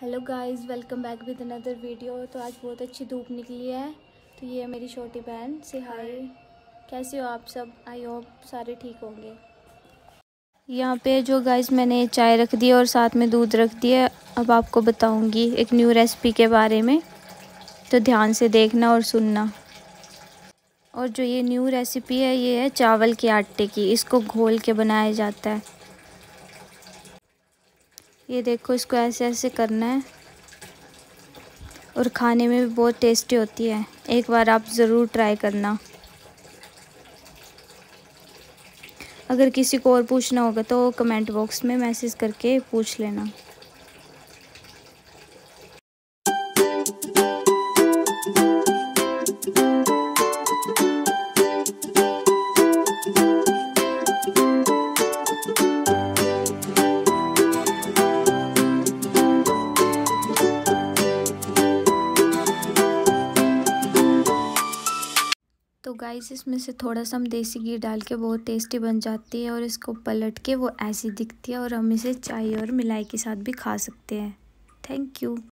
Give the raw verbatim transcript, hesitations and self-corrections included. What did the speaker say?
Hello guys, welcome back with another video. तो आज बहुत अच्छी धूप निकली है। तो ये है मेरी छोटी बहन। से हाय, कैसे हो आप सब? आई होप सारे ठीक होंगे। यहाँ पे जो गाइस मैंने चाय रख दी और साथ में दूध रख दिया। अब आपको बताऊँगी एक न्यू रेसिपी के बारे में, तो ध्यान से देखना और सुनना। और जो ये न्यू रेसिपी है ये है चावल के आटे की। इसको घोल के बनाया जाता है। ये देखो, इसको ऐसे ऐसे करना है और खाने में भी बहुत टेस्टी होती है। एक बार आप ज़रूर ट्राई करना। अगर किसी को और पूछना होगा तो कमेंट बॉक्स में मैसेज करके पूछ लेना। तो गाइस, इसमें से थोड़ा सा हम देसी घी डाल के बहुत टेस्टी बन जाती है और इसको पलट के वो ऐसी दिखती है। और हम इसे चाय और मिलाई के साथ भी खा सकते हैं। Thank you.